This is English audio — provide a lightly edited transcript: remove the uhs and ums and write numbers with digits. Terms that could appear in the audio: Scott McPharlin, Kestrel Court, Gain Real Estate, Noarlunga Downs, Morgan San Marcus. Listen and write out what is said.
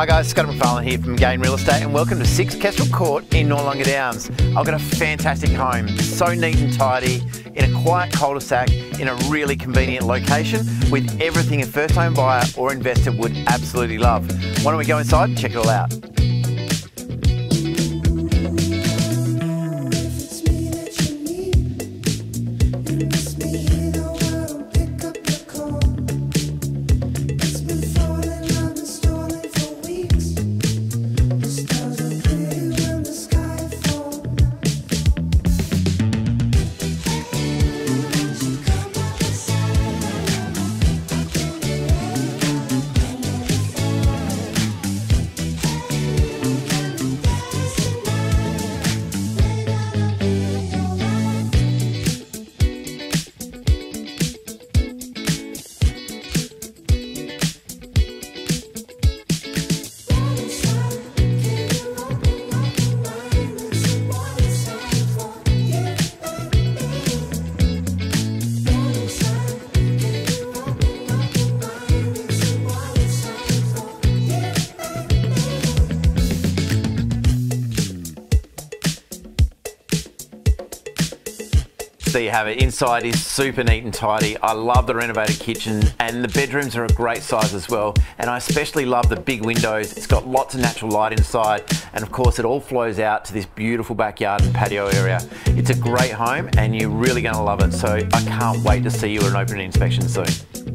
Hi guys, Scott McPharlin here from Gain Real Estate and welcome to 6 Kestrel Court in Noarlunga Downs. I've got a fantastic home, so neat and tidy, in a quiet cul-de-sac, in a really convenient location with everything a first home buyer or investor would absolutely love. Why don't we go inside and check it all out. There you have it. Inside is super neat and tidy. I love the renovated kitchen and the bedrooms are a great size as well. And I especially love the big windows. It's got lots of natural light inside and of course it all flows out to this beautiful backyard and patio area. It's a great home and you're really going to love it. So I can't wait to see you at an opening inspection soon.